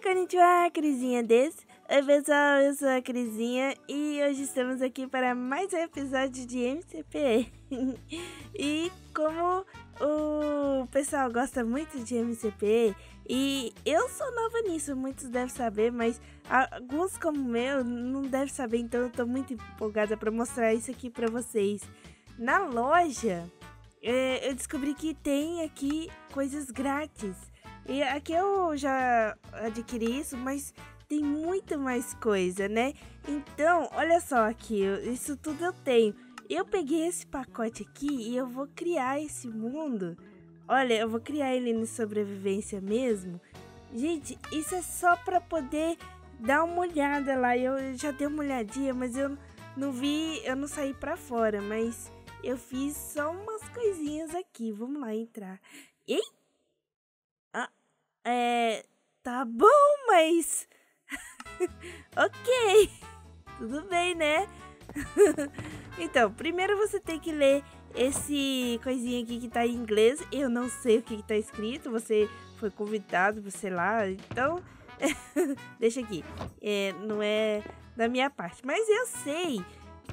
Konnichiwa, Crizinha desse. Oi pessoal, eu sou a Crizinha e hoje estamos aqui para mais um episódio de MCPE. E como o pessoal gosta muito de MCPE, e eu sou nova nisso, muitos devem saber, mas alguns como eu não devem saber, então eu tô muito empolgada para mostrar isso aqui para vocês. Na loja, eu descobri que tem aqui coisas grátis. E aqui eu já adquiri isso, mas tem muito mais coisa, né? Então, olha só aqui, isso tudo eu tenho. Eu peguei esse pacote aqui e eu vou criar esse mundo. Olha, eu vou criar ele no sobrevivência mesmo. Gente, isso é só pra poder dar uma olhada lá. Eu já dei uma olhadinha, mas eu não vi, eu não saí pra fora. Mas eu fiz só umas coisinhas aqui. Vamos lá entrar. Eita! Tá bom, mas... ok, tudo bem, né? Então, primeiro você tem que ler esse coisinha aqui que tá em inglês. Eu não sei o que tá escrito, você foi convidado, sei lá, então... deixa aqui, não é da minha parte. Mas eu sei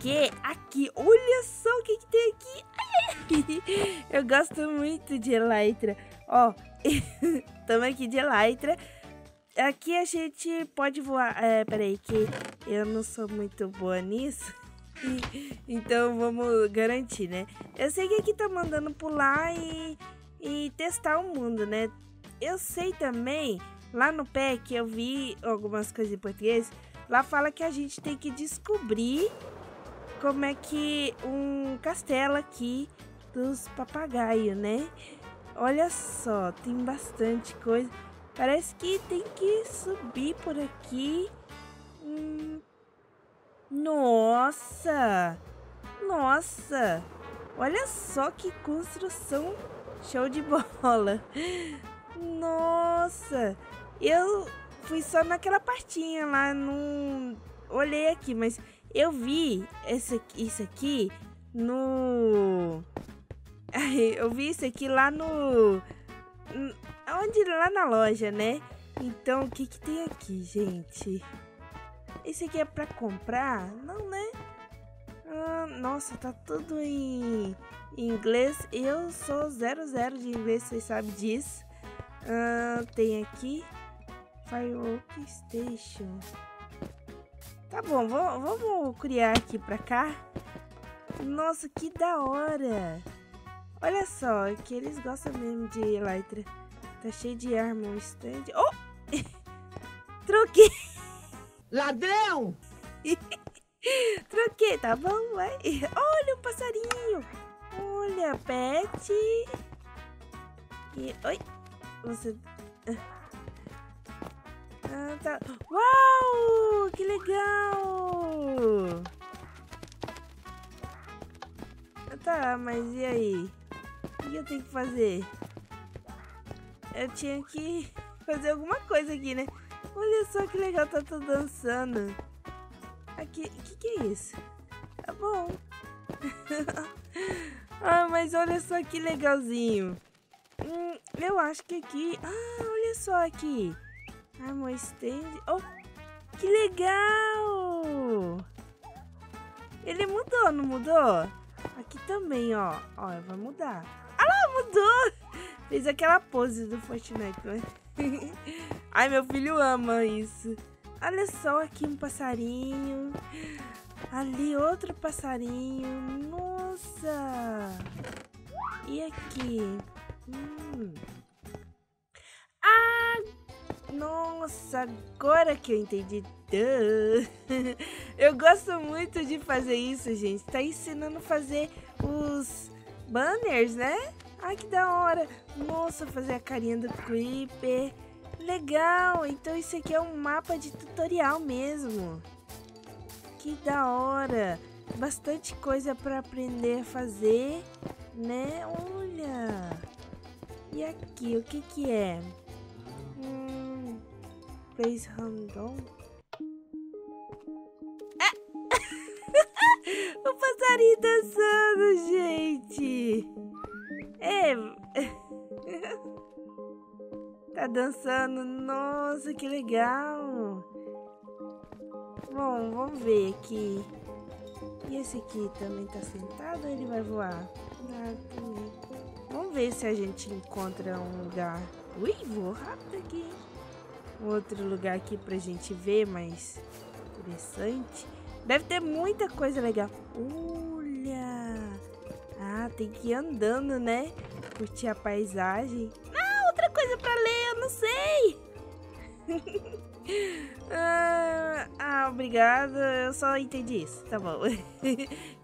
que aqui, olha só o que tem aqui. Eu gosto muito de Elytra, ó... Estamos aqui de Elytra. Aqui a gente pode voar. Peraí, que eu não sou muito boa nisso. Então vamos garantir, né? Eu sei que aqui tá mandando pular e testar o mundo, né? Eu sei também, lá no PEC eu vi algumas coisas em português. Lá fala que a gente tem que descobrir como é que um castelo aqui dos papagaios, né? Olha só, tem bastante coisa. Parece que tem que subir por aqui. Nossa! Nossa! Olha só que construção show de bola. Nossa! Eu fui só naquela partinha lá, não olhei aqui, mas eu vi isso aqui no... eu vi isso aqui lá no... onde? Lá na loja, né? Então, o que que tem aqui, gente? Esse aqui é pra comprar? Não, né? Ah, nossa, tá tudo em inglês. Eu sou 00 de inglês, vocês sabem disso. Ah, tem aqui... Firework Station. Tá bom, vamos criar aqui pra cá. Nossa, que da hora! Olha só, que eles gostam mesmo de Elytra. Tá cheio de arma, um stand. Oh! Troquei! Ladrão! Troquei, tá bom, vai. Olha o passarinho! Olha, pet! E... oi! Você... ah, tá... uau! Que legal! Tá, mas e aí? O que eu tenho que fazer? Eu tinha que fazer alguma coisa aqui, né? Olha só que legal, tá tudo dançando. Aqui, o que é isso? Tá bom. Ah, mas olha só que legalzinho. Eu acho que aqui... ah, olha só aqui. Ah, meu stand... oh, que legal! Ele mudou, não mudou? Aqui também, ó. Ó, vai mudar. Ah lá, mudou! Fez aquela pose do Fortnite, né? Ai, meu filho ama isso. Olha só aqui um passarinho. Ali outro passarinho. Nossa! E aqui? Ah! Nossa, agora que eu entendi. Eu gosto muito de fazer isso, gente. Tá ensinando a fazer os banners, né? Ai, que da hora. Nossa, fazer a carinha do Creeper. Legal. Então isso aqui é um mapa de tutorial mesmo. Que da hora. Bastante coisa pra aprender a fazer, né? Olha. E aqui, o que que é? Place random. O passarinho dançando, gente. É. Tá dançando. Nossa, que legal. Bom, vamos ver aqui. E esse aqui também tá sentado ou ele vai voar? Ah, também. Vamos ver se a gente encontra um lugar. Ui, voou rápido aqui. Um outro lugar aqui pra gente ver, mas interessante. Deve ter muita coisa legal. Olha! Ah, tem que ir andando, né? Curtir a paisagem. Ah, outra coisa pra ler, eu não sei! Ah, obrigado. Eu só entendi isso, tá bom.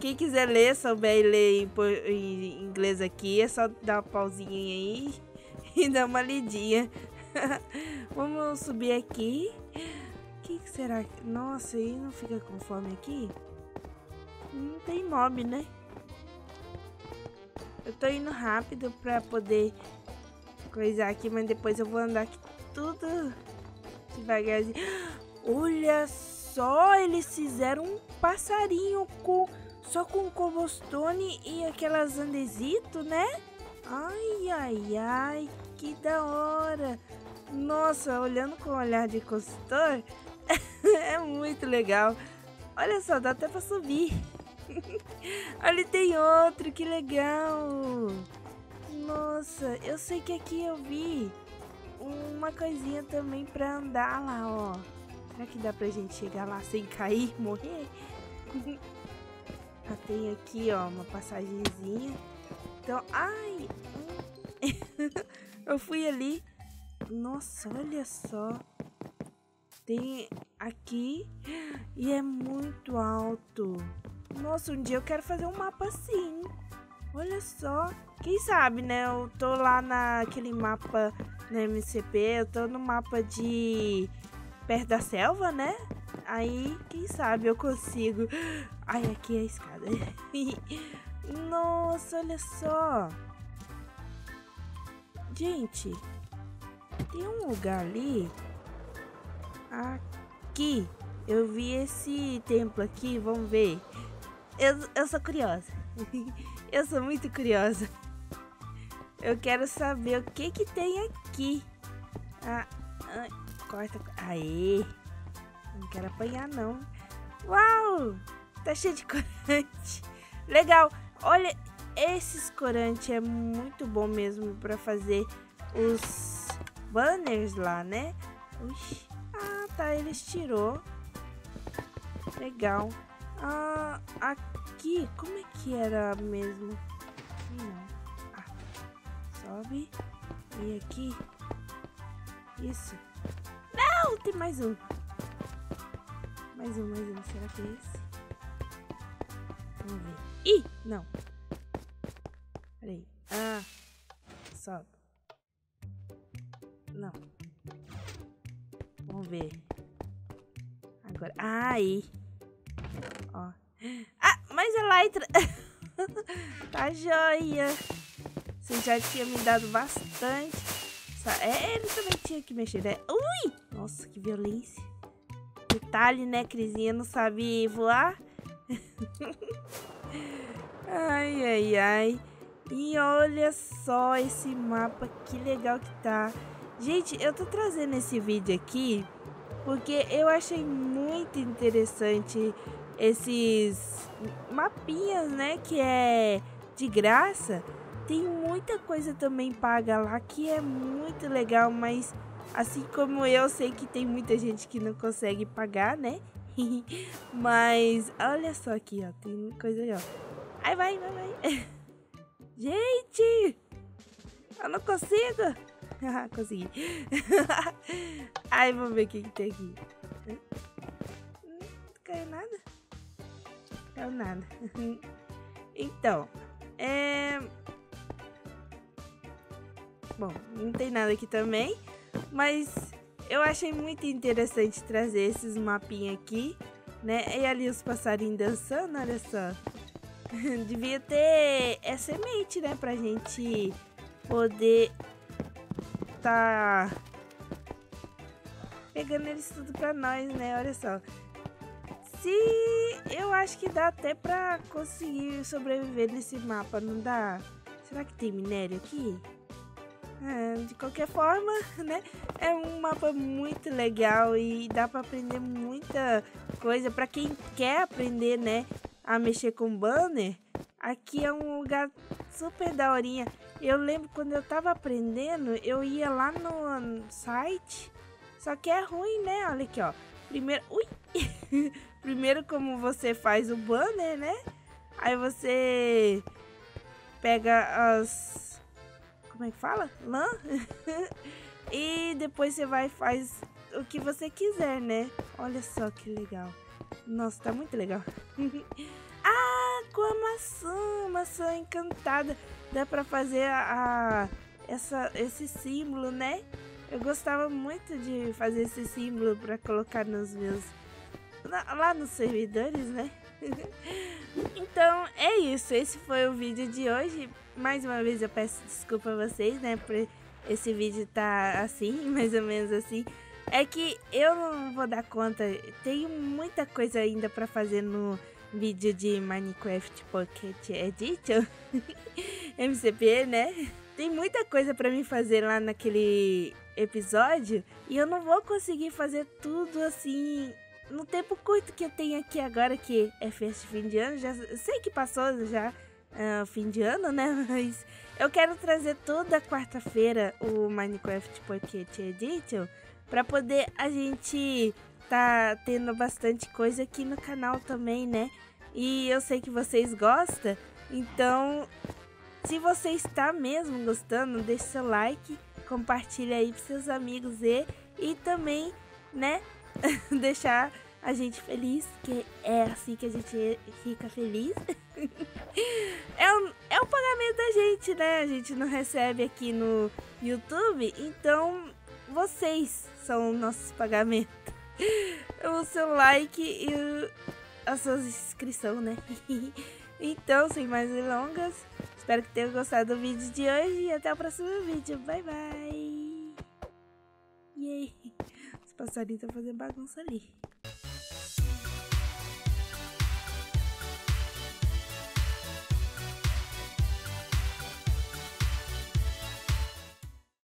Quem quiser ler, souber ler em inglês aqui, é só dar uma pausinha aí e dar uma lidinha. Vamos subir aqui. O que será? Nossa, aí não fica com fome aqui? Não tem mob, né? Eu tô indo rápido pra poder coisar aqui, mas depois eu vou andar aqui tudo devagarzinho. Olha só, eles fizeram um passarinho só com cobblestone e aquelas andesito, né? Ai, ai, ai, que da hora. Nossa, olhando com o olhar de consultor, é muito legal. Olha só, dá até pra subir. Ali tem outro, que legal. Nossa, eu sei que aqui eu vi uma coisinha também pra andar lá, ó. Será que dá pra gente chegar lá sem cair, morrer? Ah, tem aqui, ó, uma passagenzinha. Então, ai! Eu fui ali. Nossa, olha só. Tem aqui e é muito alto. Nossa, um dia eu quero fazer um mapa assim. Olha só. Quem sabe, né? Eu tô lá naquele mapa na MCP, eu tô no mapa de perto da selva, né? Aí, quem sabe eu consigo. Ai, aqui é a escada. Nossa, olha só. Gente, tem um lugar ali. Aqui. Eu vi esse templo aqui, vamos ver. Eu sou curiosa. Eu sou muito curiosa. Eu quero saber o que que tem aqui. Corta. Aê. Não quero apanhar, não. Uau. Tá cheio de corante. Legal. Olha, esses corantes é muito bom mesmo pra fazer os banners lá, né? Uxi. Ah, tá. Eles tirou. Legal. Ah, aqui. Como é que era mesmo? Ah, sobe. E aqui. Isso. Não, tem mais um. Mais um, mais um. Será que é esse? Vamos ver. Ih, não. Peraí. Ah, sobe. Não. Vamos ver. Agora. Ai. Ó. Ah, mas a Elytra. Tá joia. Você já tinha me dado bastante. É, ele também tinha que mexer, né? Ui! Nossa, que violência. Detalhe, né? Crizinha não sabe voar. Ai, ai, ai. E olha só esse mapa, que legal que tá. Gente, eu tô trazendo esse vídeo aqui porque eu achei muito interessante esses mapinhas, né, que é de graça. Tem muita coisa também paga lá que é muito legal, mas assim como eu sei que tem muita gente que não consegue pagar, né? Mas olha só aqui, ó, tem coisa aí, ó. Ai, vai, vai, vai. Gente, eu não consigo. Consegui. Ai, vamos ver o que que tem aqui. Não caiu nada? Caiu nada. Então, bom, não tem nada aqui também, mas eu achei muito interessante trazer esses mapinhos aqui, né? E ali os passarinhos dançando, olha só. Devia ter semente, né? Pra gente poder tá pegando eles tudo pra nós, né? Olha só. Se eu acho que dá até pra conseguir sobreviver nesse mapa, não dá? Será que tem minério aqui? de qualquer forma, né? É um mapa muito legal e dá para aprender muita coisa. Para quem quer aprender, né, a mexer com banner, aqui é um lugar super daorinha. Eu lembro quando eu tava aprendendo, eu ia lá no site. Só que é ruim, né? Olha aqui, ó. Primeiro, primeiro como você faz o banner, né? Aí você pega as... Como é que fala? Lã? E depois você vai e faz o que você quiser, né? Olha só que legal. Nossa, tá muito legal. Ah, com a maçã. Maçã encantada. Dá pra fazer esse símbolo, né? Eu gostava muito de fazer esse símbolo pra colocar nos meus... Lá nos servidores, né? Então, é isso. Esse foi o vídeo de hoje. Mais uma vez eu peço desculpa a vocês, né? Por esse vídeo tá assim, mais ou menos assim. É que eu não vou dar conta. Tenho muita coisa ainda pra fazer no vídeo de Minecraft Pocket Edition. MCPE, né? Tem muita coisa pra mim fazer lá naquele episódio. E eu não vou conseguir fazer tudo assim... No tempo curto que eu tenho aqui agora, que é festa de fim de ano, já sei que passou já fim de ano, né? Mas eu quero trazer toda quarta-feira o Minecraft Pocket Edition pra poder a gente tá tendo bastante coisa aqui no canal também, né? E eu sei que vocês gostam, então se você está mesmo gostando, deixa seu like, compartilha aí pros seus amigos e também, né? Deixar a gente feliz, que é assim que a gente fica feliz. É o pagamento da gente, né? A gente não recebe aqui no YouTube, então vocês são o nosso pagamento. O seu like e a sua inscrição, né? Então, sem mais delongas, espero que tenham gostado do vídeo de hoje e até o próximo vídeo. Bye, bye! Yay! Passarinho tá fazendo bagunça ali.